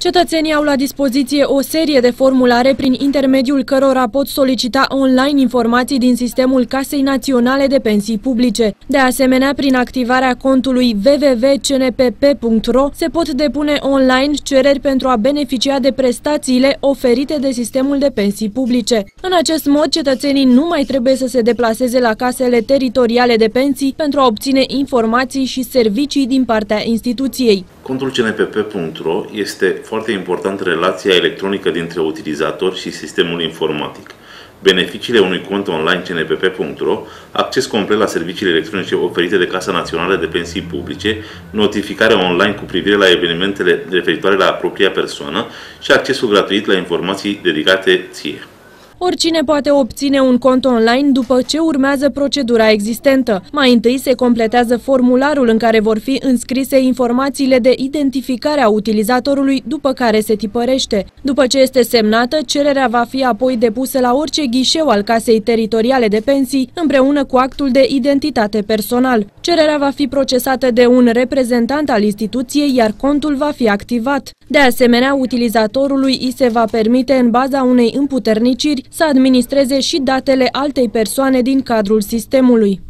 Cetățenii au la dispoziție o serie de formulare prin intermediul cărora pot solicita online informații din sistemul Casei Naționale de Pensii Publice. De asemenea, prin activarea contului www.cnpp.ro se pot depune online cereri pentru a beneficia de prestațiile oferite de sistemul de pensii publice. În acest mod, cetățenii nu mai trebuie să se deplaseze la casele teritoriale de pensii pentru a obține informații și servicii din partea instituției. Contul cnpp.ro este foarte important relația electronică dintre utilizator și sistemul informatic. Beneficiile unui cont online cnpp.ro, acces complet la serviciile electronice oferite de Casa Națională de Pensii Publice, notificare online cu privire la evenimentele referitoare la propria persoană și accesul gratuit la informații dedicate ție. Oricine poate obține un cont online după ce urmează procedura existentă. Mai întâi se completează formularul în care vor fi înscrise informațiile de identificare a utilizatorului, după care se tipărește. După ce este semnată, cererea va fi apoi depusă la orice ghișeu al Casei Teritoriale de Pensii, împreună cu actul de identitate personal. Cererea va fi procesată de un reprezentant al instituției, iar contul va fi activat. De asemenea, utilizatorului îi se va permite, în baza unei împuterniciri, să administreze și datele altei persoane din cadrul sistemului.